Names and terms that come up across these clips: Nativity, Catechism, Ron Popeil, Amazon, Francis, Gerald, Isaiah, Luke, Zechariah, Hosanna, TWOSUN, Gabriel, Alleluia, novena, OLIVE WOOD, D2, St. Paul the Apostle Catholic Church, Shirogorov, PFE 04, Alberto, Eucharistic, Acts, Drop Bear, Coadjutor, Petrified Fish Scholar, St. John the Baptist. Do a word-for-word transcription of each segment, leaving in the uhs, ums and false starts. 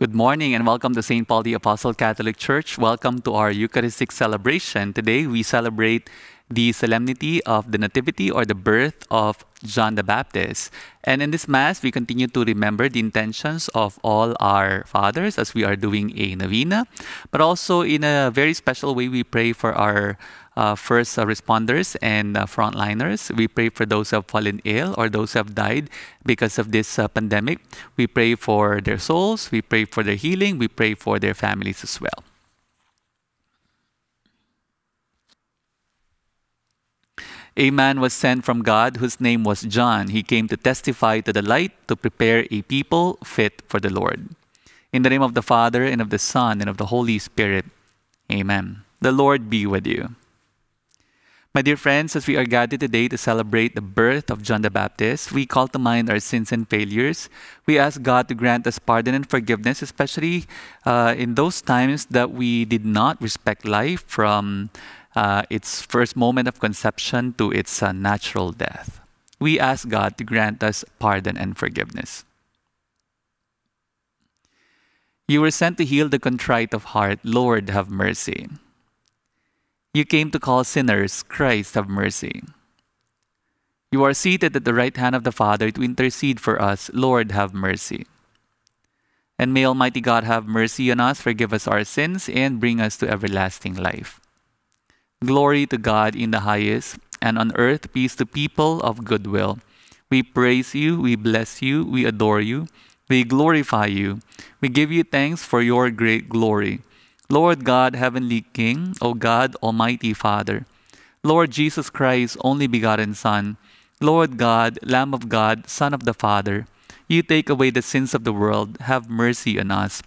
Good morning and welcome to Saint Paul the Apostle Catholic Church. Welcome to our Eucharistic celebration. Today we celebrate the solemnity of the Nativity or the birth of John the Baptist. And in this Mass, we continue to remember the intentions of all our fathers as we are doing a novena. But also in a very special way, we pray for our uh, first uh, responders and uh, frontliners. We pray for those who have fallen ill or those who have died because of this uh, pandemic. We pray for their souls. We pray for their healing. We pray for their families as well. A man was sent from God whose name was John. He came to testify to the light, to prepare a people fit for the Lord. In the name of the Father, and of the Son, and of the Holy Spirit. Amen. The Lord be with you. My dear friends, as we are gathered today to celebrate the birth of John the Baptist, we call to mind our sins and failures. We ask God to grant us pardon and forgiveness, especially uh, in those times that we did not respect life from Uh, its first moment of conception to its uh, natural death. We ask God to grant us pardon and forgiveness. You were sent to heal the contrite of heart. Lord, have mercy. You came to call sinners. Christ, have mercy. You are seated at the right hand of the Father to intercede for us. Lord, have mercy. And may Almighty God have mercy on us, forgive us our sins, and bring us to everlasting life. Glory to God in the highest, and on earth peace to people of good will. We praise you, we bless you, we adore you, we glorify you. We give you thanks for your great glory. Lord God, heavenly King, O God, almighty Father. Lord Jesus Christ, only begotten Son. Lord God, Lamb of God, Son of the Father. You take away the sins of the world. Have mercy on us.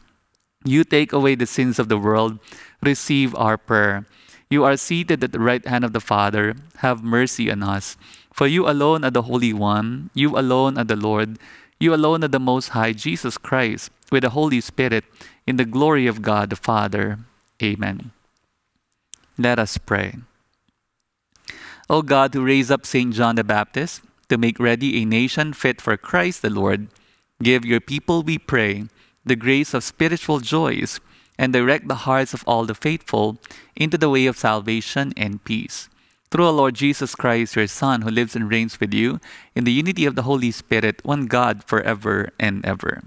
You take away the sins of the world. Receive our prayer. You are seated at the right hand of the Father. Have mercy on us. For you alone are the Holy One. You alone are the Lord. You alone are the Most High, Jesus Christ, with the Holy Spirit, in the glory of God the Father. Amen. Let us pray. O God, who raised up Saint John the Baptist to make ready a nation fit for Christ the Lord, give your people, we pray, the grace of spiritual joys, and direct the hearts of all the faithful into the way of salvation and peace. Through our Lord Jesus Christ, your Son, who lives and reigns with you, in the unity of the Holy Spirit, one God, forever and ever.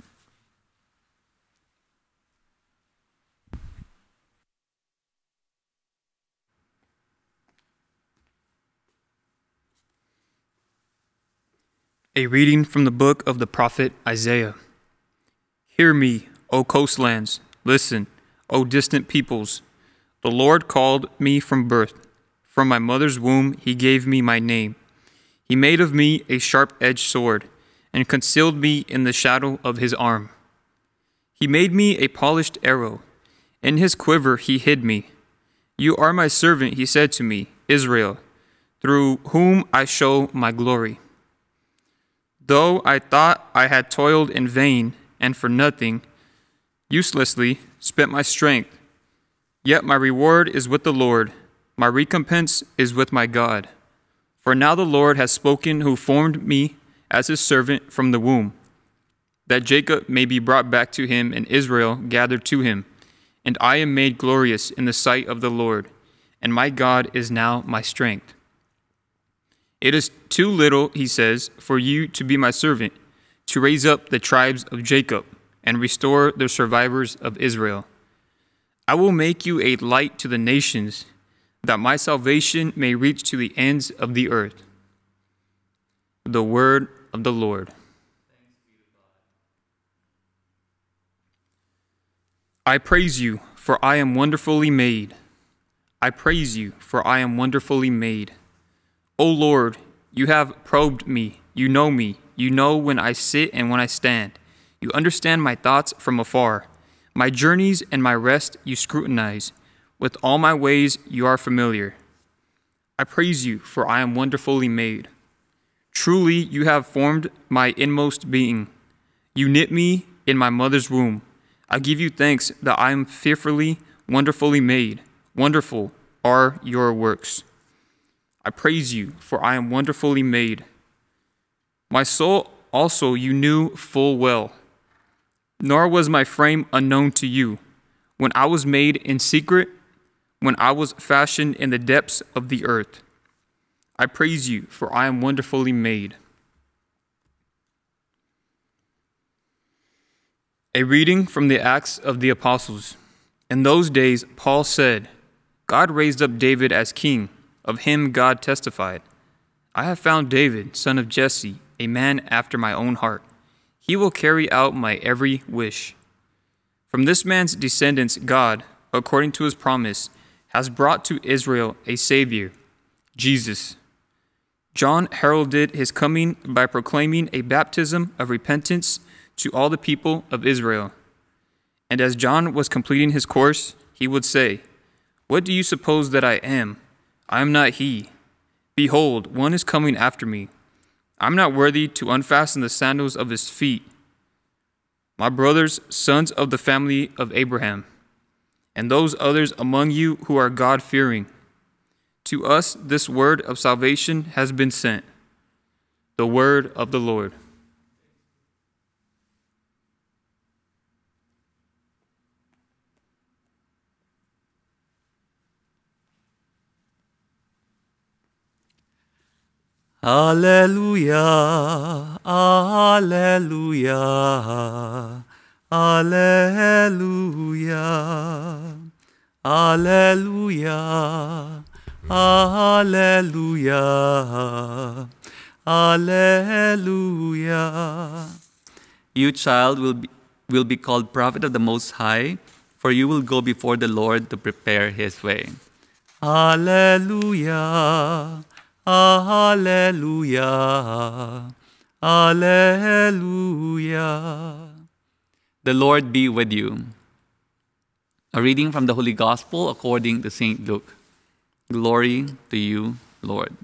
A reading from the book of the prophet Isaiah. Hear me, O coastlands, listen, O distant peoples. The Lord called me from birth. From my mother's womb he gave me my name. He made of me a sharp-edged sword, and concealed me in the shadow of his arm. He made me a polished arrow. In his quiver he hid me. You are my servant, he said to me, Israel, through whom I show my glory. Though I thought I had toiled in vain and for nothing, uselessly spent my strength, yet my reward is with the Lord, my recompense is with my God. For now the Lord has spoken, who formed me as his servant from the womb, that Jacob may be brought back to him and Israel gathered to him. And I am made glorious in the sight of the Lord, and my God is now my strength. It is too little, he says, for you to be my servant, to raise up the tribes of Jacob, and restore the survivors of Israel. I will make you a light to the nations, that my salvation may reach to the ends of the earth. The word of the Lord. Thanks be to God. I praise you, for I am wonderfully made. I praise you, for I am wonderfully made. O Lord, you have probed me. You know me. You know when I sit and when I stand. You understand my thoughts from afar. My journeys and my rest you scrutinize. With all my ways you are familiar. I praise you, for I am wonderfully made. Truly you have formed my inmost being. You knit me in my mother's womb. I give you thanks that I am fearfully, wonderfully made. Wonderful are your works. I praise you, for I am wonderfully made. My soul also you knew full well. nor was my frame unknown to you, when I was made in secret, when I was fashioned in the depths of the earth. I praise you, for I am wonderfully made. A reading from the Acts of the Apostles. In those days, Paul said, God raised up David as king. Of him God testified, I have found David, son of Jesse, a man after my own heart. He will carry out my every wish. From this man's descendants, God, according to his promise, has brought to Israel a Savior, Jesus. John heralded his coming by proclaiming a baptism of repentance to all the people of Israel. And as John was completing his course, he would say, What do you suppose that I am? I am not he. Behold, one is coming after me. I am not worthy to unfasten the sandals of his feet. My brothers, sons of the family of Abraham, and those others among you who are God-fearing, to us this word of salvation has been sent, the word of the Lord. Alleluia, alleluia, alleluia, alleluia, alleluia, alleluia. You, child, will be, will be called prophet of the Most High, for you will go before the Lord to prepare his way. Alleluia. Alleluia, alleluia. The Lord be with you. A reading from the Holy Gospel according to Saint Luke. Glory to you, Lord.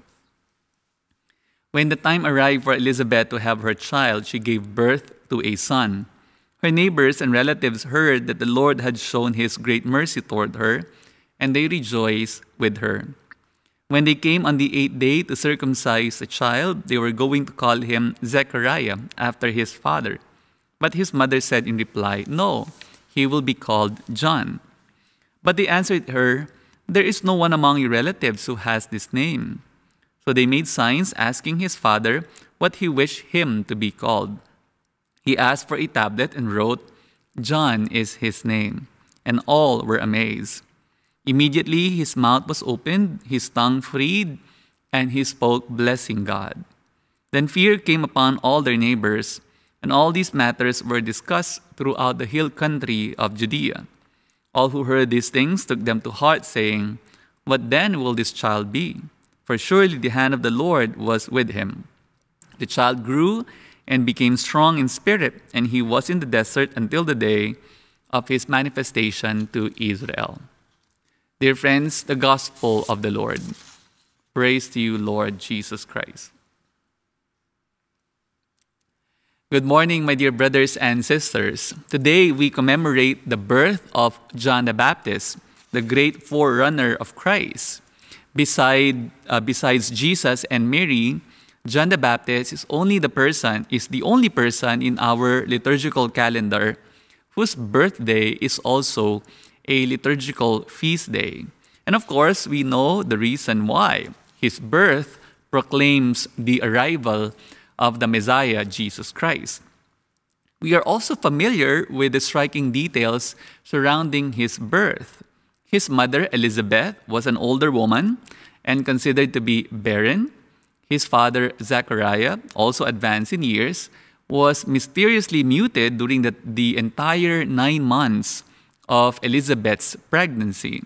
When the time arrived for Elizabeth to have her child, she gave birth to a son. Her neighbors and relatives heard that the Lord had shown his great mercy toward her, and they rejoiced with her. When they came on the eighth day to circumcise the child, they were going to call him Zechariah, after his father. But his mother said in reply, No, he will be called John. But they answered her, There is no one among your relatives who has this name. So they made signs asking his father what he wished him to be called. He asked for a tablet and wrote, John is his name. And all were amazed. Immediately his mouth was opened, his tongue freed, and he spoke, blessing God. Then fear came upon all their neighbors, and all these matters were discussed throughout the hill country of Judea. All who heard these things took them to heart, saying, What then will this child be? For surely the hand of the Lord was with him. The child grew and became strong in spirit, and he was in the desert until the day of his manifestation to Israel. Dear friends, the gospel of the Lord. Praise to you, Lord Jesus Christ. Good morning, my dear brothers and sisters. Today, we commemorate the birth of John the Baptist, the great forerunner of Christ. Beside, uh, besides Jesus and Mary, John the Baptist is only the person, is the only person in our liturgical calendar whose birthday is also a liturgical feast day. And of course, we know the reason why. His birth proclaims the arrival of the Messiah, Jesus Christ. We are also familiar with the striking details surrounding his birth. His mother, Elizabeth, was an older woman and considered to be barren. His father, Zechariah, also advanced in years, was mysteriously muted during the, the entire nine months of Elizabeth's pregnancy.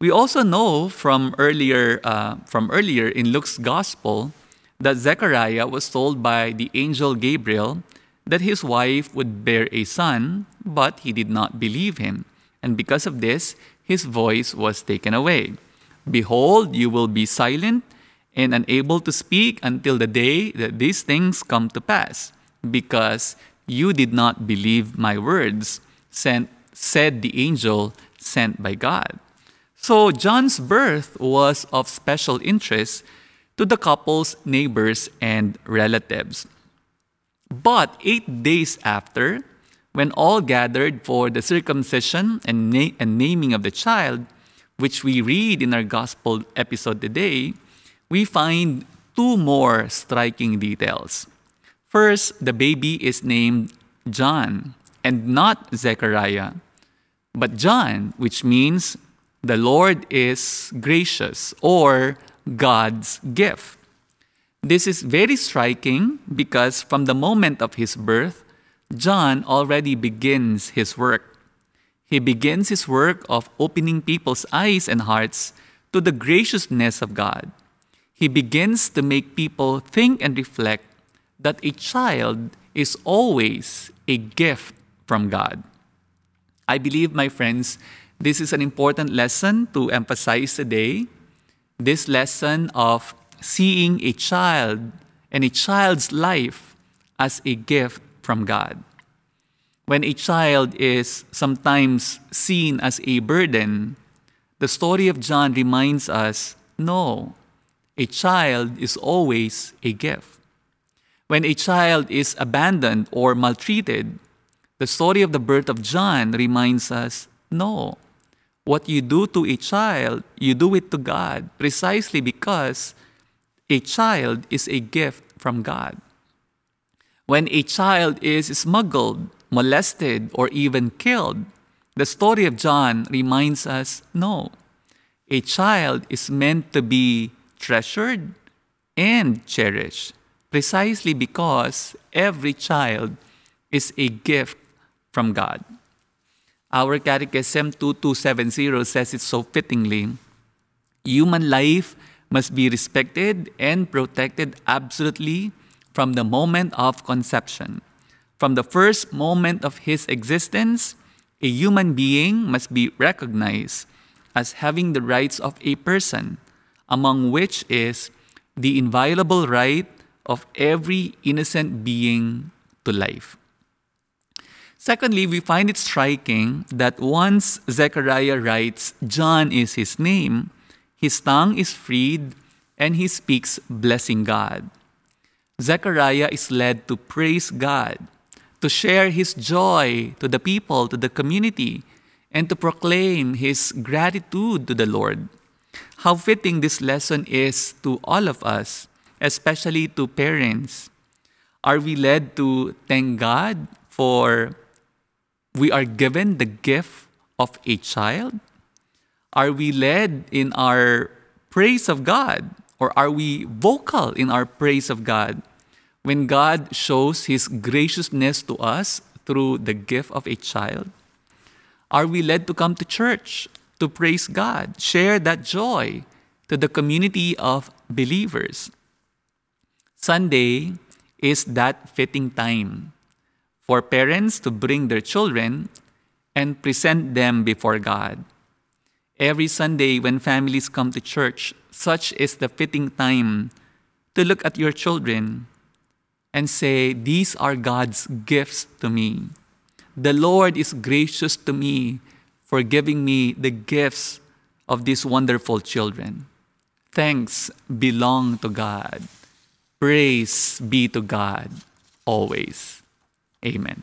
We also know from earlier, uh, from earlier in Luke's Gospel that Zechariah was told by the angel Gabriel that his wife would bear a son, but he did not believe him. And because of this, his voice was taken away. Behold, you will be silent and unable to speak until the day that these things come to pass, because you did not believe my words, sent said the angel sent by God. So John's birth was of special interest to the couple's neighbors and relatives. But eight days after, when all gathered for the circumcision and, na and naming of the child, which we read in our gospel episode today, we find two more striking details. First, the baby is named John and not Zechariah, but John, which means the Lord is gracious or God's gift. This is very striking because from the moment of his birth, John already begins his work. He begins his work of opening people's eyes and hearts to the graciousness of God. He begins to make people think and reflect that a child is always a gift from God. I believe, my friends, this is an important lesson to emphasize today. This lesson of seeing a child and a child's life as a gift from God. When a child is sometimes seen as a burden, the story of John reminds us, no, a child is always a gift. When a child is abandoned or maltreated, the story of the birth of John reminds us, no, what you do to a child, you do it to God, precisely because a child is a gift from God. When a child is smuggled, molested, or even killed, the story of John reminds us, no, a child is meant to be treasured and cherished, precisely because every child is a gift from God. Our Catechism two two seven zero says it so fittingly, human life must be respected and protected absolutely from the moment of conception. From the first moment of his existence, a human being must be recognized as having the rights of a person, among which is the inviolable right of every innocent being to life. Secondly, we find it striking that once Zechariah writes, John is his name, his tongue is freed and he speaks blessing God. Zechariah is led to praise God, to share his joy to the people, to the community, and to proclaim his gratitude to the Lord. How fitting this lesson is to all of us, especially to parents. Are we led to thank God for we are given the gift of a child? Are we led in our praise of God? Or are we vocal in our praise of God when God shows his graciousness to us through the gift of a child? Are we led to come to church to praise God, share that joy to the community of believers? Sunday is that fitting time for parents to bring their children and present them before God. Every Sunday when families come to church, such is the fitting time to look at your children and say, these are God's gifts to me. The Lord is gracious to me for giving me the gifts of these wonderful children. Thanks belong to God. Praise be to God always. Amen.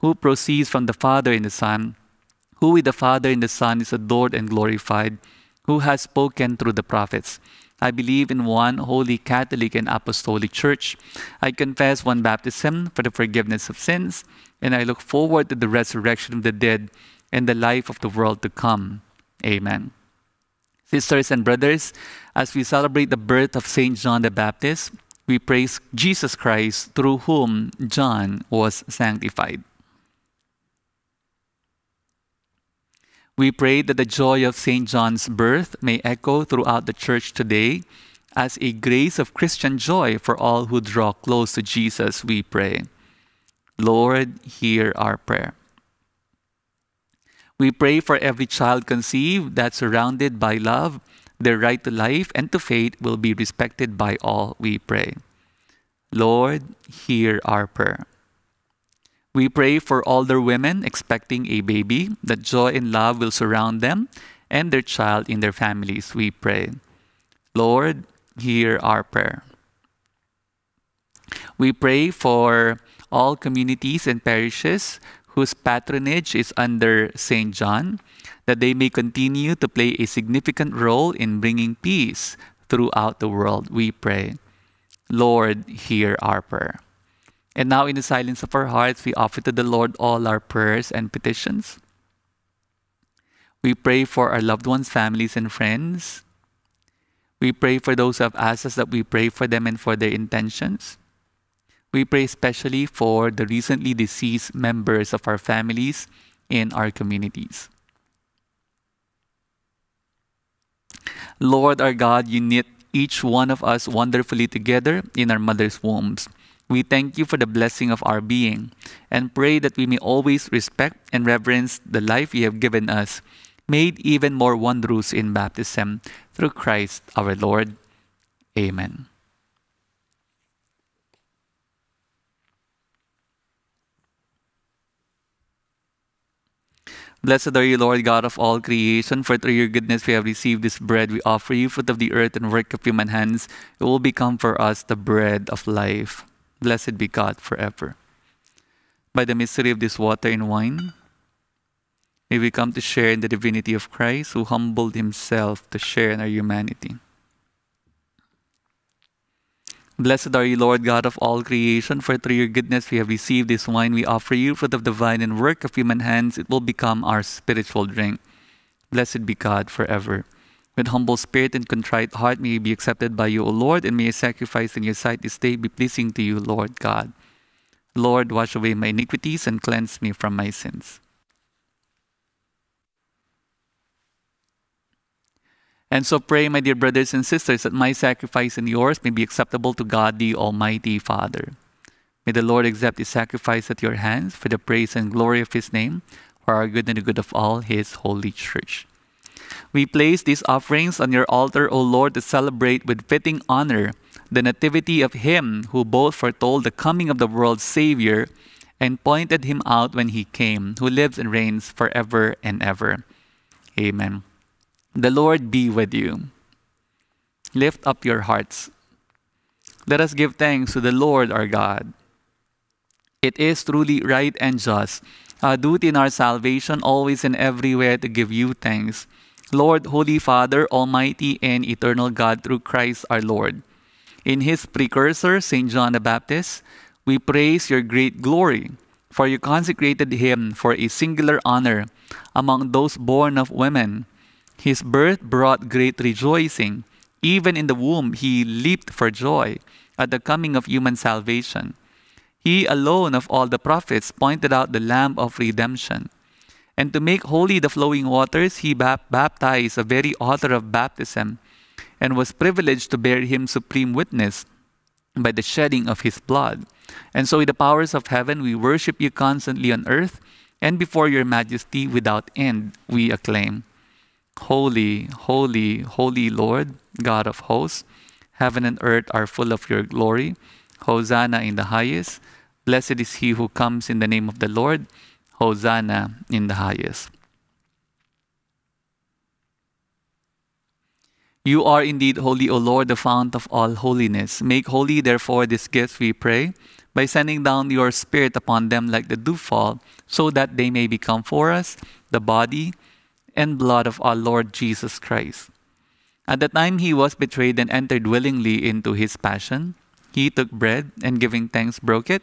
who proceeds from the Father and the Son, who with the Father and the Son is adored and glorified, who has spoken through the prophets. I believe in one holy Catholic and Apostolic Church. I confess one baptism for the forgiveness of sins, and I look forward to the resurrection of the dead and the life of the world to come. Amen. Sisters and brothers, as we celebrate the birth of Saint John the Baptist, we praise Jesus Christ, through whom John was sanctified. We pray that the joy of Saint John's birth may echo throughout the Church today as a grace of Christian joy for all who draw close to Jesus, we pray. Lord, hear our prayer. We pray for every child conceived that, surrounded by love, their right to life and to faith will be respected by all, we pray. Lord, hear our prayer. We pray for older women expecting a baby, that joy and love will surround them and their child in their families, we pray. Lord, hear our prayer. We pray for all communities and parishes whose patronage is under Saint John, that they may continue to play a significant role in bringing peace throughout the world, we pray. Lord, hear our prayer. And now in the silence of our hearts, we offer to the Lord all our prayers and petitions. We pray for our loved ones, families, and friends. We pray for those who have asked us that we pray for them and for their intentions. We pray especially for the recently deceased members of our families in our communities. Lord our God, you knit each one of us wonderfully together in our mother's wombs. We thank you for the blessing of our being and pray that we may always respect and reverence the life you have given us, made even more wondrous in baptism, through Christ our Lord. Amen. Blessed are you, Lord God of all creation, for through your goodness we have received this bread we offer you, fruit of the earth and work of human hands. It will become for us the bread of life. Blessed be God forever. By the mystery of this water and wine, may we come to share in the divinity of Christ, who humbled himself to share in our humanity. Blessed are you, Lord God of all creation, for through your goodness we have received this wine we offer you, fruit of the vine and work of human hands. It will become our spiritual drink. Blessed be God forever. With humble spirit and contrite heart, may you be accepted by you, O Lord, and may your sacrifice in your sight this day be pleasing to you, Lord God. Lord, wash away my iniquities and cleanse me from my sins. And so pray, my dear brothers and sisters, that my sacrifice and yours may be acceptable to God, the Almighty Father. May the Lord accept his sacrifice at your hands for the praise and glory of his name, for our good and the good of all his holy church. We place these offerings on your altar, O Lord, to celebrate with fitting honor the nativity of him who both foretold the coming of the world's Savior and pointed him out when he came, who lives and reigns forever and ever. Amen. The Lord be with you. Lift up your hearts. Let us give thanks to the Lord our God. It is truly right and just, our duty in our salvation, always and everywhere to give you thanks, Lord, Holy Father, Almighty and Eternal God, through Christ our Lord. In his precursor, Saint John the Baptist, we praise your great glory, for you consecrated him for a singular honor among those born of women. His birth brought great rejoicing. Even in the womb, he leaped for joy at the coming of human salvation. He alone of all the prophets pointed out the Lamb of redemption. And to make holy the flowing waters, he baptized the very author of baptism and was privileged to bear him supreme witness by the shedding of his blood. And so with the powers of heaven, we worship you constantly on earth, and before your majesty without end, we acclaim. Holy, holy, holy Lord, God of hosts, Heaven and earth are full of your glory. Hosanna in the highest. Blessed is he who comes in the name of the Lord. Hosanna in the highest. You are indeed holy, O Lord, the fount of all holiness. Make holy, therefore, these gifts, we pray, by sending down your Spirit upon them like the dewfall, so that they may become for us the body and blood of our Lord Jesus Christ. At the time he was betrayed and entered willingly into his passion, he took bread and, giving thanks, broke it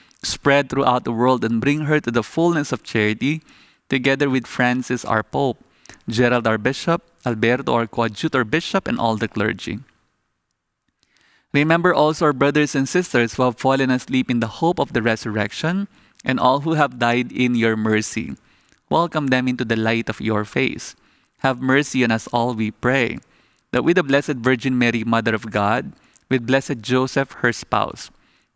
spread throughout the world, and bring her to the fullness of charity, together with Francis, our Pope, Gerald, our Bishop, Alberto, our Coadjutor Bishop, and all the clergy. Remember also our brothers and sisters who have fallen asleep in the hope of the resurrection, and all who have died in your mercy. Welcome them into the light of your face. Have mercy on us all, we pray, that with the Blessed Virgin Mary, Mother of God, with Blessed Joseph, her spouse,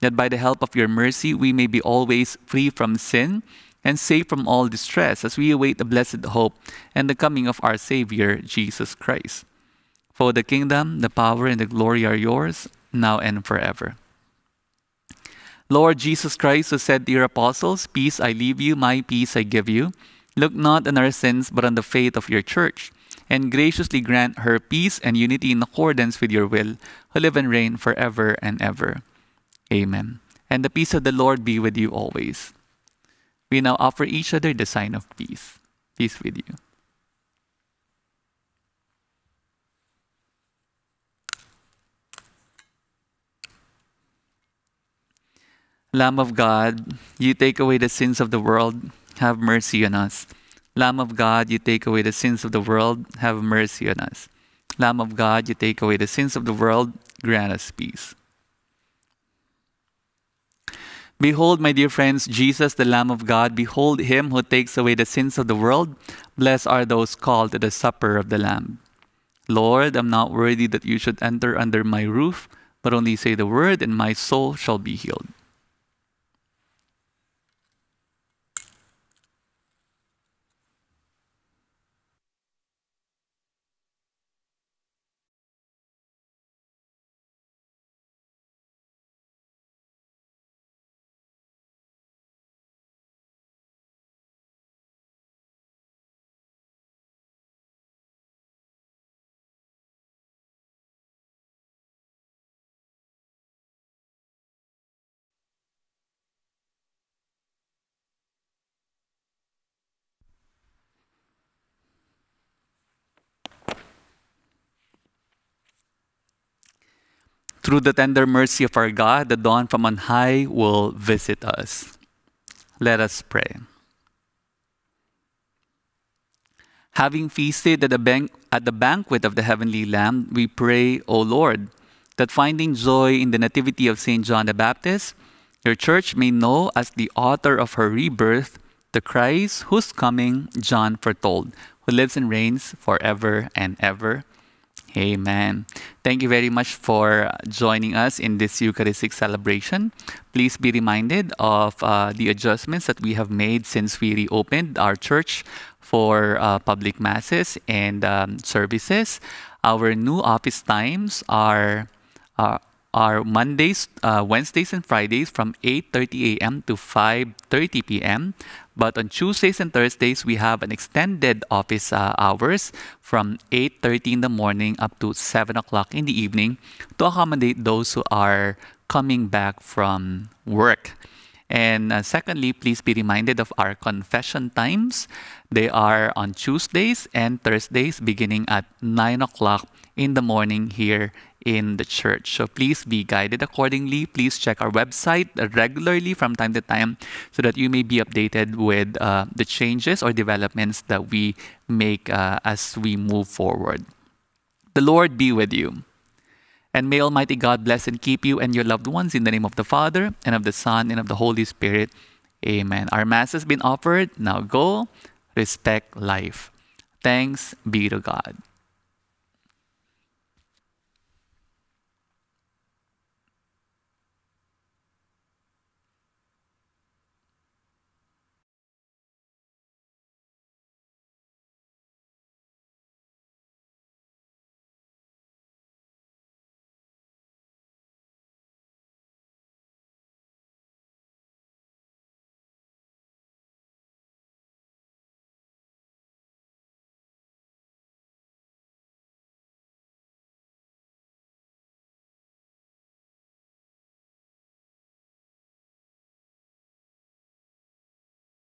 that by the help of your mercy we may be always free from sin and safe from all distress, as we await the blessed hope and the coming of our Savior, Jesus Christ. For the kingdom, the power, and the glory are yours, now and forever. Lord Jesus Christ, who said to your apostles, "Peace I leave you, my peace I give you," look not on our sins but on the faith of your church, and graciously grant her peace and unity in accordance with your will, who live and reign forever and ever. Amen. And the peace of the Lord be with you always. We now offer each other the sign of peace. Peace with you. Lamb of God, you take away the sins of the world, have mercy on us. Lamb of God, you take away the sins of the world, have mercy on us. Lamb of God, you take away the sins of the world, grant us peace. Behold, my dear friends, Jesus, the Lamb of God. Behold him who takes away the sins of the world. Blessed are those called to the supper of the Lamb. Lord, I'm not worthy that you should enter under my roof, but only say the word, and my soul shall be healed. Through the tender mercy of our God, the dawn from on high will visit us. Let us pray. Having feasted at the, ban at the banquet of the heavenly Lamb, we pray, O Lord, that finding joy in the nativity of Saint John the Baptist, your church may know as the author of her rebirth, the Christ whose coming John foretold, who lives and reigns forever and ever. Amen. Thank you very much for joining us in this Eucharistic celebration. Please be reminded of uh, the adjustments that we have made since we reopened our church for uh, public masses and um, services. Our new office times are uh, are Mondays, uh, Wednesdays, and Fridays from eight thirty a m to five thirty p m But on Tuesdays and Thursdays, we have an extended office uh, hours from eight thirty in the morning up to seven o'clock in the evening to accommodate those who are coming back from work. And uh, secondly, please be reminded of our confession times. They are on Tuesdays and Thursdays beginning at nine o'clock in the morning here in the church. So please be guided accordingly. Please check our website regularly from time to time so that you may be updated with uh, the changes or developments that we make uh, as we move forward. The Lord be with you. And may Almighty God bless and keep you and your loved ones in the name of the Father, and of the Son, and of the Holy Spirit. Amen. Our Mass has been offered. Now go, respect life. Thanks be to God.